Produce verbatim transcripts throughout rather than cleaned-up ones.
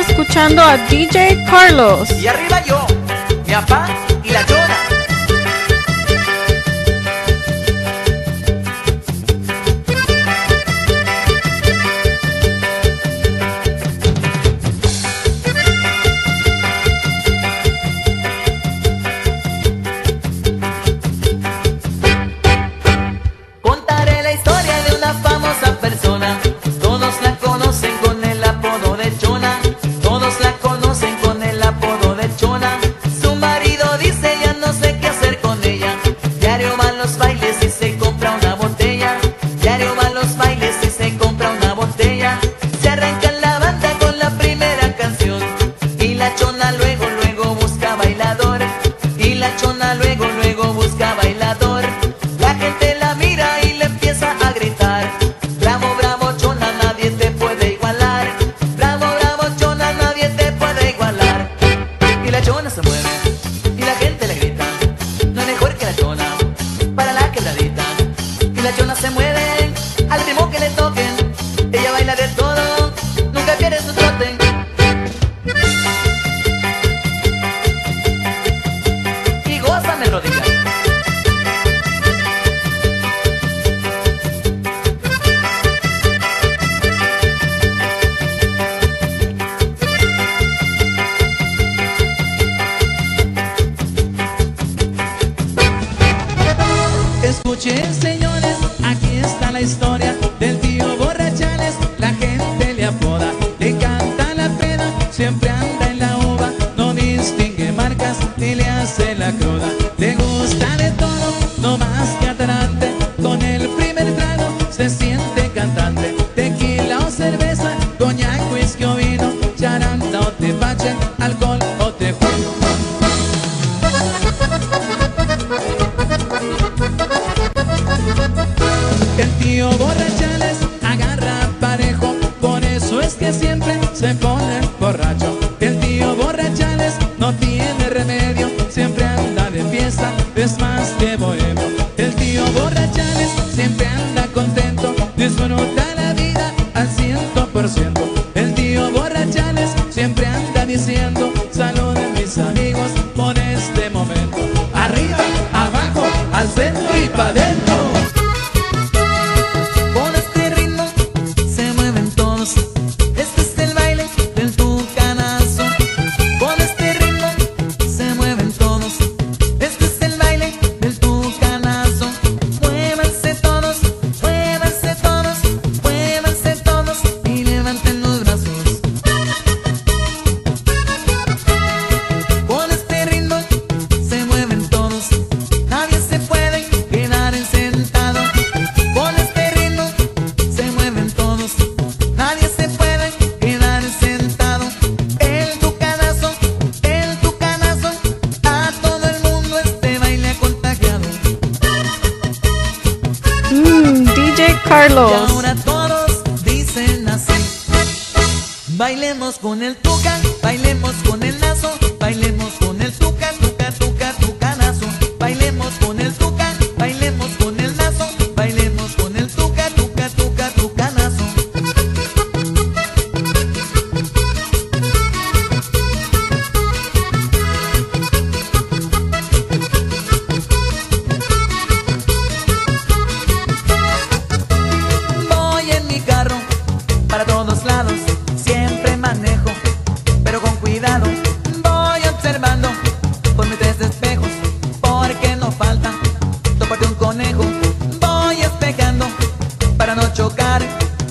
escuchando a D J Carlos. Y arriba yo, mi papá y la llora. Escuchen, señores, aquí está la historia del tío Borrachales, la gente le apoda, le canta la pena, siempre anda en la ova, no distingue marcas ni le hace la cruda, le gusta de todo, no más que atarante, con el primer trago se siente cantante, tequila o cerveza, coñac, whisky o vino, charanda o tepache, alcohol o tejuino. El tío Borrachales agarra parejo, por eso es que siempre se pone borracho. El tío Borrachales no tiene remedio, siempre anda de fiesta, es más que bohemio. El tío Borrachales siempre anda contento, disfruta la vida al ciento por ciento. El tío Borrachales siempre anda diciendo, saluden mis amigos por este momento. Arriba, abajo, al centro y pa' dentro. Carlos. Y ahora todos dicen así: bailemos con el tuca, bailemos con el nazo, bailemos con el tuca, tuca, tuca, tuca, nazo. Bailemos con el tuca, bailemos con el nazo, bailemos con el tuca, tuca, tuca, tuca, nazo.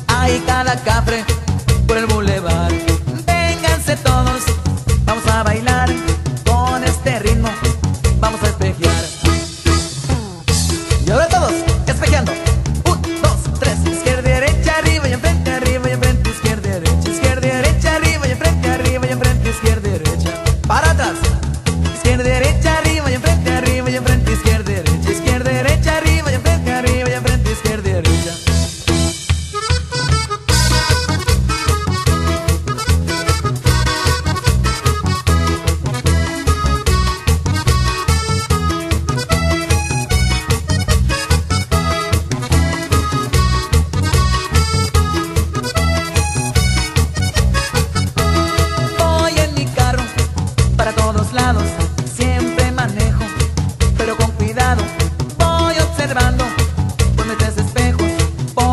Hay cada cafre por el bulevar. Vénganse todos, vamos a bailar con este ritmo, vamos a espejear. Y ahora todos, espejeando. Un, dos, tres, izquierda, derecha, arriba y enfrente, arriba y enfrente, izquierda, derecha, izquierda, derecha, arriba y enfrente, arriba y enfrente, izquierda, derecha. Para atrás, izquierda, derecha, arriba y enfrente, arriba y enfrente, izquierda, derecha, izquierda, derecha, arriba y enfrente, arriba y enfrente, izquierda, derecha.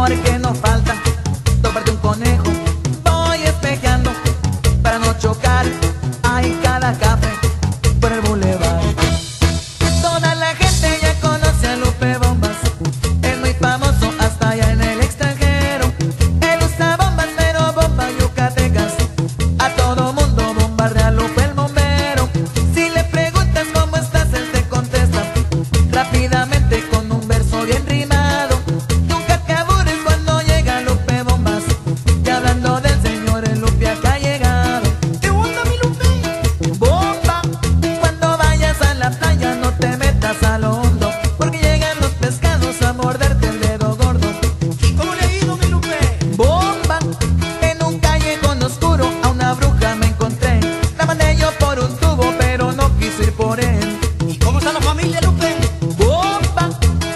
amores que nos faltan, doblarte un conejo, voy espejando para no chocar. Hay cada café por el bulevar. Toda la gente ya conoce a Lupe Bombas, es muy famoso hasta allá en el extranjero. Él usa bombas, pero bombas yucatecas, a todo mundo bombardea a Lupe el bombero. Si le preguntas cómo estás, él te contesta rápidamente con un verso bien rimado. Nunca te aburres cuando llega Lupe Bombas, y hablando del señor el Lupe acá ha llegado. Te gusta mi Lupe Bomba, cuando vayas a la playa no te metas a lo hondo, porque llegan los pescados a morderte el dedo gordo. ¿Y cómo le digo mi Lupe Bomba? En un callejón oscuro a una bruja me encontré, la mandé yo por un tubo pero no quiso ir por él. ¿Y cómo está la familia Lupe? Bomba,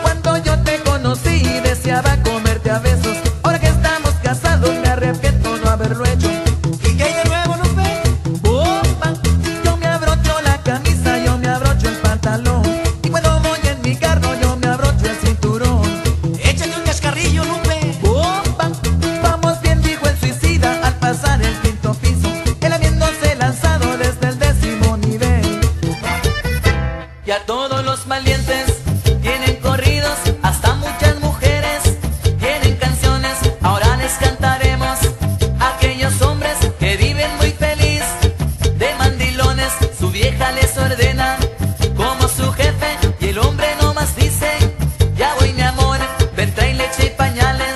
cuando yo te conocí deseaba comerte a besos, ahora que estamos casados me arrepiento no haberlo hecho. ¿Y qué hay de nuevo Lupe? Bomba, yo me abrocho la camisa, yo me abrocho el pantalón, y cuando voy en mi carro yo me abrocho el cinturón. Échale un cascarrillo Lupe Bomba, vamos bien dijo el suicida al pasar el quinto piso, él habiéndose lanzado desde el décimo nivel. Y a todos los valientes tienen corridos, hasta muchas mujeres tienen canciones. Ahora les cantaremos a aquellos hombres que viven muy feliz de mandilones. Su vieja les ordena como su jefe, y el hombre nomás dice: ya voy mi amor, ven trae leche y pañales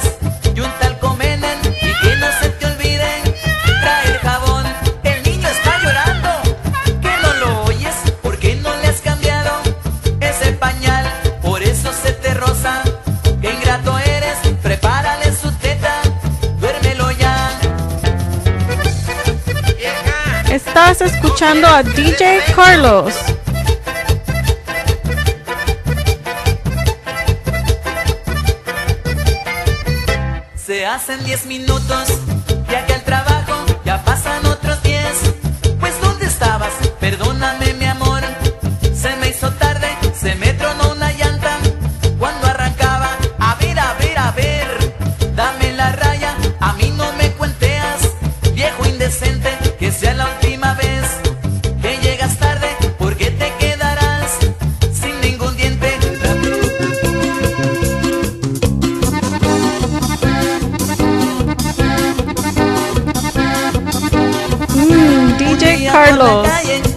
y un tal comenen, y que no se te olvide trae el jabón. El niño está llorando, que no lo oyes, porque no le has cambiado ese pañal, por eso se te roza. Qué ingrato eres, prepárale su teta, duérmelo ya. Estás escuchando a D J Carlos. Se hacen diez minutos de aquí al trabajo, ya pasan otros diez. Pues ¿dónde estabas? Perdóname mi amor, se me hizo tarde, se me tronó una llanta cuando arrancaba. A ver, a ver, a ver, dame la raya, a mí no me cuenteas, viejo indecente, que sea la última vez que llegas tarde, porque te quedarás sin ningún diente. Mm, D J Carlos.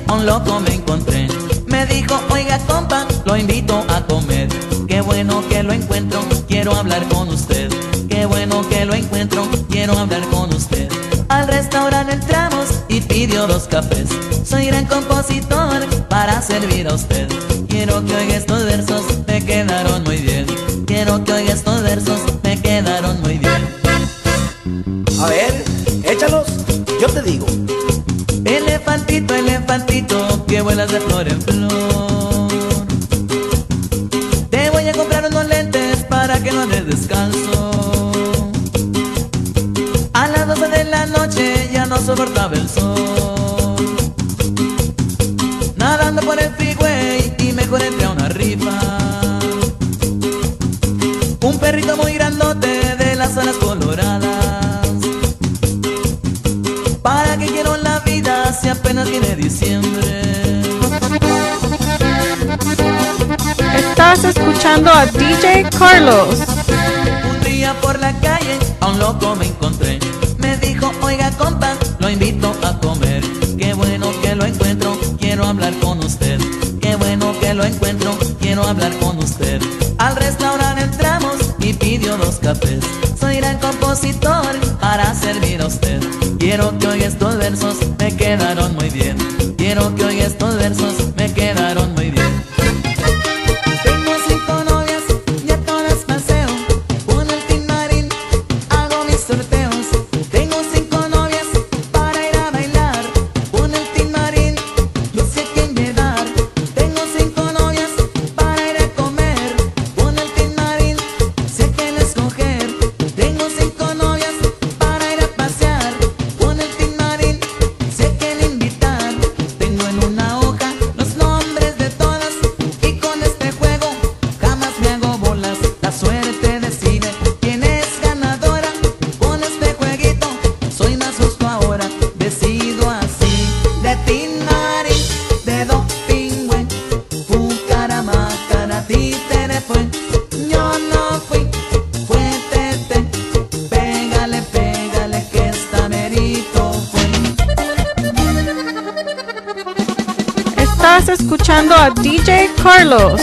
A un loco me encontré, me dijo: oiga compa, lo invito a comer. Qué bueno que lo encuentro, quiero hablar con usted. Qué bueno que lo encuentro, quiero hablar con usted. Al restaurante entramos y pidió dos cafés. Soy gran compositor para servir a usted. Quiero que oiga estos versos, me quedaron muy bien. Quiero que oiga estos versos, me quedaron muy bien. A ver, échalos, yo te digo. Elefantito, elefantito, que vuelas de flor en flor, te voy a comprar unos lentes para que no andes descalzo. A las doce de la noche ya no soportaba el sol, nadando por el freeway y mejor entré a una rifa. Un perrito muy grandote de las alas coloradas, ¿para qué quiero la vida si apenas viene diciembre? Estás escuchando a D J Carlos. Un día por la calle a un loco me encontré, me dijo: oiga compa, lo invito a comer. Qué bueno que lo encuentro, quiero hablar con usted. Qué bueno que lo encuentro, quiero hablar con usted. Al restaurante entramos y pidió dos cafés. Soy gran compositor para servir a usted. Quiero que hoy estos versos me quedaron muy bien. Quiero que hoy estos versos me quedaron muy bien. Tengo cinco novias y a todas paseo, una al Timarín hago mis sorteos. Tengo cinco novias para ir a bailar, una al Timarín no sé quién llevar. Tengo cinco novias para ir a comer, una al Timarín sé quién escoger. Tengo cinco novias para ir a pasear, una al Timarín sé quién invitar. Tengo en una hoja los estás escuchando a D J Carlos.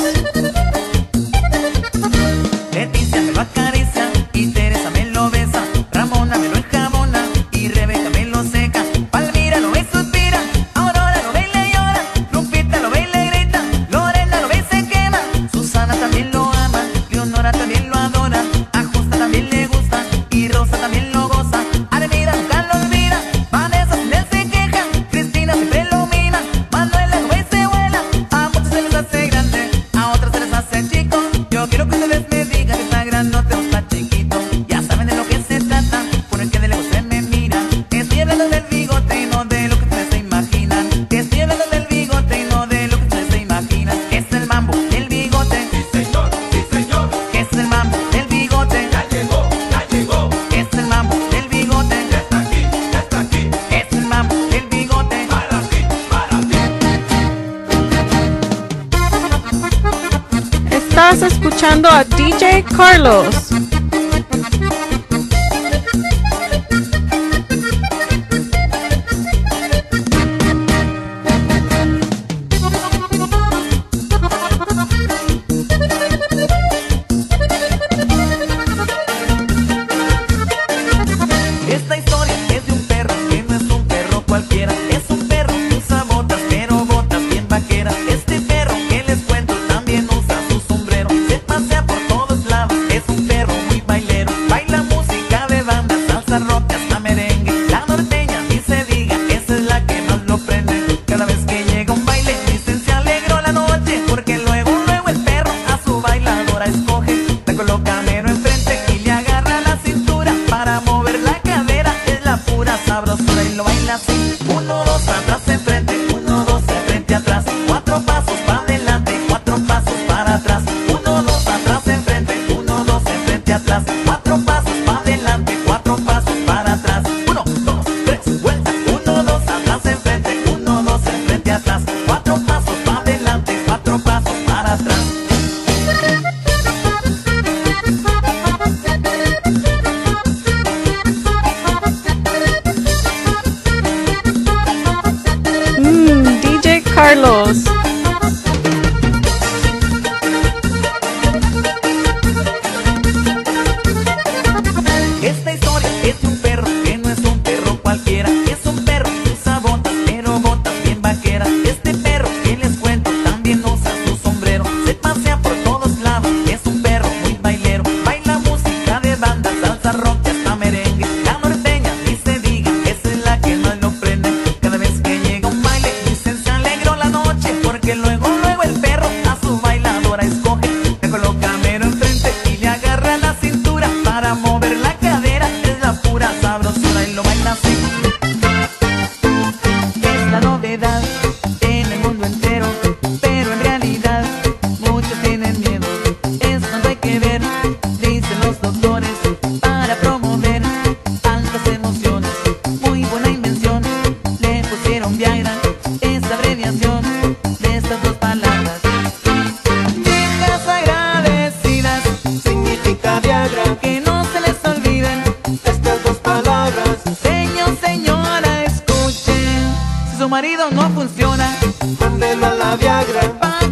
Leticia me lo acaricia y Teresa me lo besa, Ramona me lo enjabona y Rebeca me lo seca, Palmira lo ve y suspira, Aurora lo ve y le llora, Lupita lo ve y le grita, Lorena lo ve y se quema, Susana también lo ama, Leonora también lo adora, a Justa también le gusta y Rosa también lo goza, Armida nunca lo olvida, Vanessa siempre se queja, Cristina siempre lo mina, Manuela lo ve y se vuela, a muchos se les hace grande, a otros se les hace chico, yo quiero que ustedes me digan que está grandote o está chiquito, ya saben de lo que se trata, por el que de lejos se me mira, estoy hablando del bigote y no de lo que ustedes se imaginan, estoy hablando del bigote y no de lo que ustedes se imaginan, que es el mambo del bigote, sí señor, sí señor, que es el mambo del bigote, ya llegó, ya llegó, que es el mambo del bigote, ya está aquí, ya está aquí, es el mambo del bigote, para ti, para ti. Estás escuchando a D J Carlos. Esta historia es de un perro que no es un perro cualquiera, es un perro que usa botas, pero botas bien vaqueras. Este perro que les cuento también usa su sombrero, se pasea por todos lados, es un perro muy bailero, baila música de banda, salsa, rock, hasta merengue, la norteña ni se diga, esa es la que más lo prende. Cada vez que llega un baile dicen se alegró la noche, porque luego luego el perro a su bailadora escoge, la coloca mero enfrente y le agarra la cintura para mover la pura sabrosura y lo baila así, uno, dos, atrás, enfrente, uno, dos, enfrente, atrás, cuatro pasos para adelante, cuatro pasos para atrás, uno, dos, atrás, enfrente, uno, dos, enfrente, atrás, cuatro pasos para adelante, cuatro pasos para atrás, uno, dos, tres, vuelta, uno, dos, atrás, enfrente, uno, dos, enfrente, atrás, cuatro pasos para adelante, cuatro pasos para atrás. Carlos. Esta historia es de un perro que no es un perro cualquiera, es un perro que usa botas, pero botas bien vaqueras. Este perro que les cuento también usa su sombrero, se pasea por todos lados, es un perro muy bailero, baila música de banda, salsa, rock, hasta merengue, la norteña ni se diga, esa es la que no lo prende. Cada vez que llega un baile dicen se alegró la noche, porque luego luego el perro a su bailadora escoge, le coloca mero enfrente y le agarra la cintura para mover la cadera, es la pura sabrosura y lo baila así. Es la novedad en el mundo entero, pero en realidad muchos tienen miedo, eso no hay que ver, dicen los doctores, para promover altas emociones, muy buena invención, le pusieron Viagra, es la abreviación de estas dos palabras. Viejas agradecidas, significa Viagra, que no se les olviden estas dos palabras. Señor, señora, escuchen, si su marido no funciona, mándelo a la Viagra.